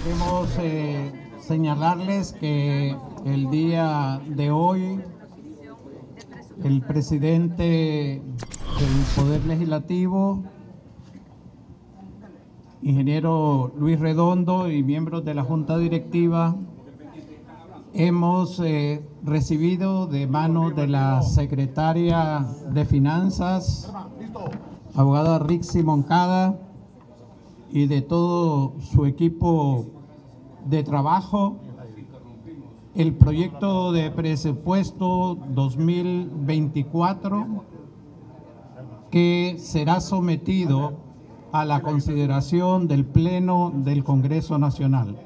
Queremos señalarles que el día de hoy el presidente del Poder Legislativo, ingeniero Luis Redondo, y miembros de la Junta Directiva, hemos recibido de manos de la Secretaria de Finanzas, abogada Rixi Moncada, y de todo su equipo de trabajo, el proyecto de presupuesto 2024 que será sometido a la consideración del Pleno del Congreso Nacional.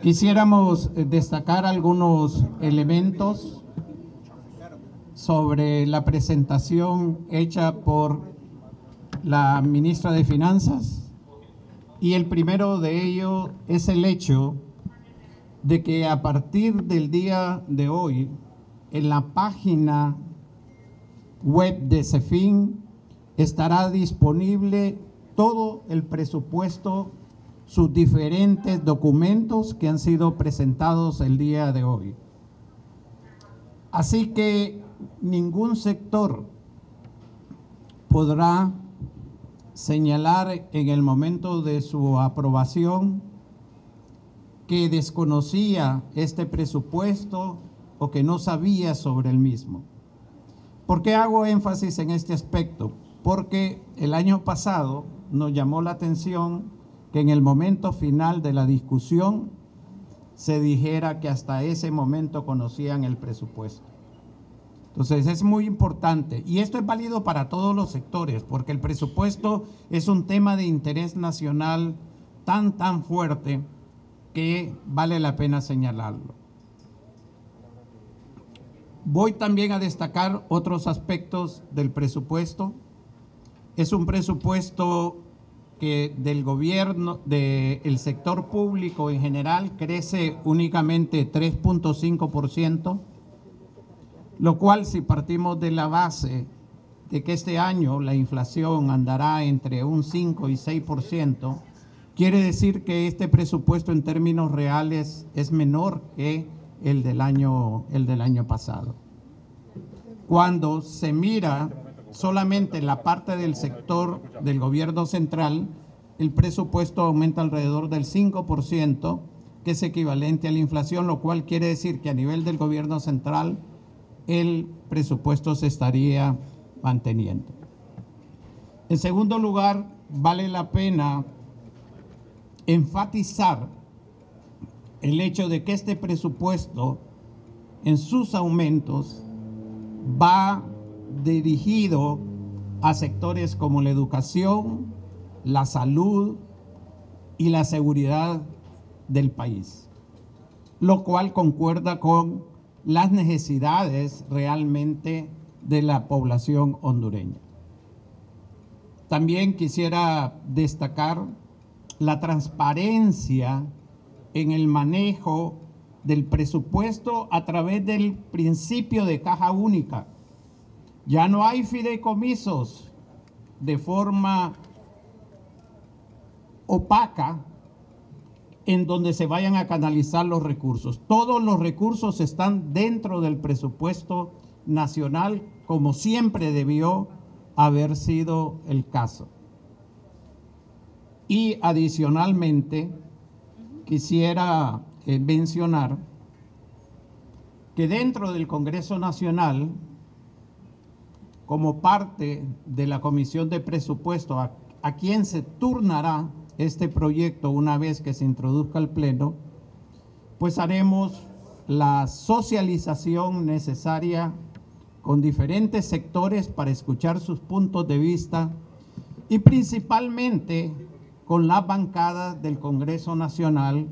Quisiéramos destacar algunos elementos sobre la presentación hecha por la ministra de Finanzas, y el primero de ellos es el hecho de que a partir del día de hoy, en la página web de CEFIN estará disponible todo el presupuesto, sus diferentes documentos que han sido presentados el día de hoy. Así que ningún sector podrá señalar en el momento de su aprobación que desconocía este presupuesto o que no sabía sobre el mismo. ¿Por qué hago énfasis en este aspecto? Porque el año pasado nos llamó la atención que en el momento final de la discusión se dijera que hasta ese momento conocían el presupuesto. Entonces es muy importante, y esto es válido para todos los sectores, porque el presupuesto es un tema de interés nacional tan fuerte que vale la pena señalarlo. Voy también a destacar otros aspectos del presupuesto. Es un presupuesto que del gobierno, del sector público en general, crece únicamente 3.5%. Lo cual, si partimos de la base de que este año la inflación andará entre un 5 y 6%, quiere decir que este presupuesto en términos reales es menor que el del año pasado. Cuando se mira solamente la parte del sector del gobierno central, el presupuesto aumenta alrededor del 5%, que es equivalente a la inflación, lo cual quiere decir que a nivel del gobierno central el presupuesto se estaría manteniendo. En segundo lugar, vale la pena enfatizar el hecho de que este presupuesto, en sus aumentos, va dirigido a sectores como la educación, la salud y la seguridad del país, lo cual concuerda con las necesidades realmente de la población hondureña. También quisiera destacar la transparencia en el manejo del presupuesto a través del principio de caja única. Ya no hay fideicomisos de forma opaca en donde se vayan a canalizar los recursos. Todos los recursos están dentro del presupuesto nacional, como siempre debió haber sido el caso. Y adicionalmente, quisiera mencionar que dentro del Congreso Nacional, como parte de la Comisión de Presupuesto, a quien se turnará este proyecto una vez que se introduzca al Pleno, pues haremos la socialización necesaria con diferentes sectores para escuchar sus puntos de vista, y principalmente con las bancadas del Congreso Nacional,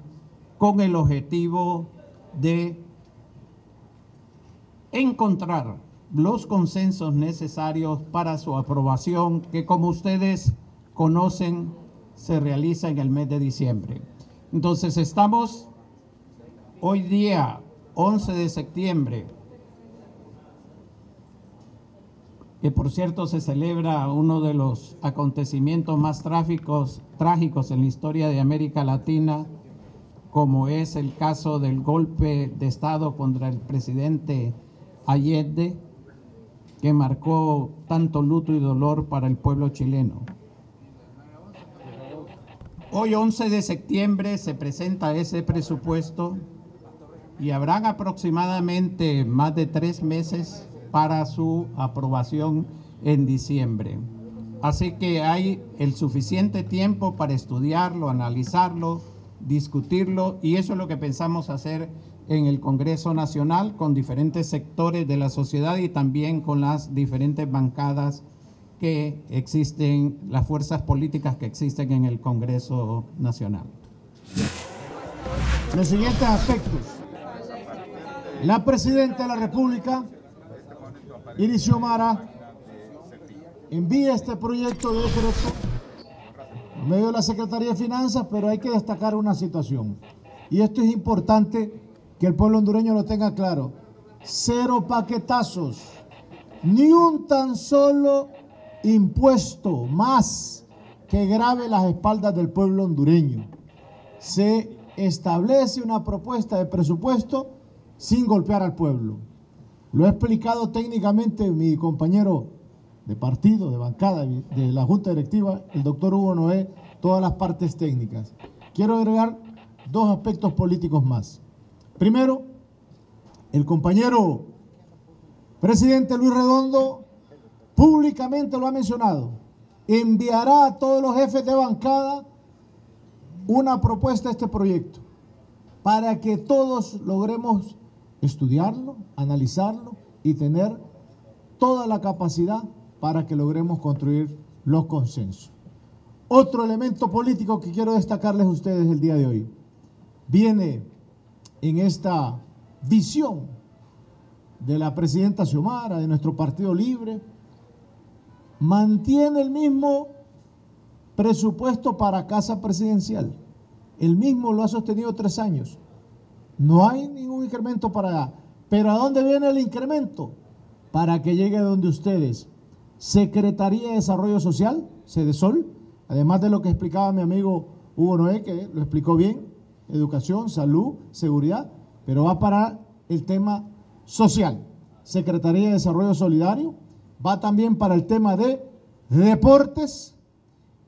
con el objetivo de encontrar los consensos necesarios para su aprobación, que, como ustedes conocen, se realiza en el mes de diciembre. Entonces estamos hoy día 11 de septiembre que por cierto se celebra uno de los acontecimientos más trágicos en la historia de América Latina, como es el caso del golpe de Estado contra el presidente Allende, que marcó tanto luto y dolor para el pueblo chileno. Hoy, 11 de septiembre, se presenta ese presupuesto y habrán aproximadamente más de 3 meses para su aprobación en diciembre. Así que hay el suficiente tiempo para estudiarlo, analizarlo, discutirlo, y eso es lo que pensamos hacer en el Congreso Nacional con diferentes sectores de la sociedad y también con las diferentes bancadas que existen, las fuerzas políticas que existen en el Congreso Nacional. Los siguientes aspectos. La Presidenta de la República, Iris Xiomara, envía este proyecto de decreto en medio de la Secretaría de Finanzas, pero hay que destacar una situación, y esto es importante que el pueblo hondureño lo tenga claro: cero paquetazos, ni un tan solo impuesto más que grave las espaldas del pueblo hondureño. Se establece una propuesta de presupuesto sin golpear al pueblo. Lo ha explicado técnicamente mi compañero de partido, de bancada, de la Junta Directiva, el doctor Hugo Noé, todas las partes técnicas. Quiero agregar 2 aspectos políticos más. Primero, el compañero presidente Luis Redondo públicamente lo ha mencionado: enviará a todos los jefes de bancada una propuesta a este proyecto para que todos logremos estudiarlo, analizarlo y tener toda la capacidad para que logremos construir los consensos. Otro elemento político que quiero destacarles a ustedes el día de hoy: viene en esta visión de la presidenta Xiomara, de nuestro Partido Libre, mantiene el mismo presupuesto para Casa Presidencial. El mismo lo ha sostenido 3 años. No hay ningún incremento para allá. ¿Pero a dónde viene el incremento? Para que llegue donde ustedes. Secretaría de Desarrollo Social, Cedesol, además de lo que explicaba mi amigo Hugo Noé, que lo explicó bien: educación, salud, seguridad, pero va para el tema social. Secretaría de Desarrollo Solidario, va también para el tema de deportes,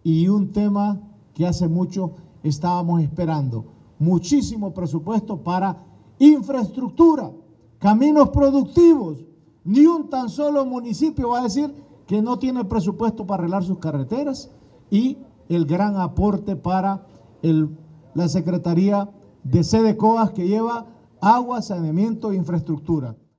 y un tema que hace mucho estábamos esperando: muchísimo presupuesto para infraestructura, caminos productivos. Ni un tan solo municipio va a decir que no tiene presupuesto para arreglar sus carreteras, y el gran aporte para la Secretaría de SEDECOAS, que lleva agua, saneamiento e infraestructura.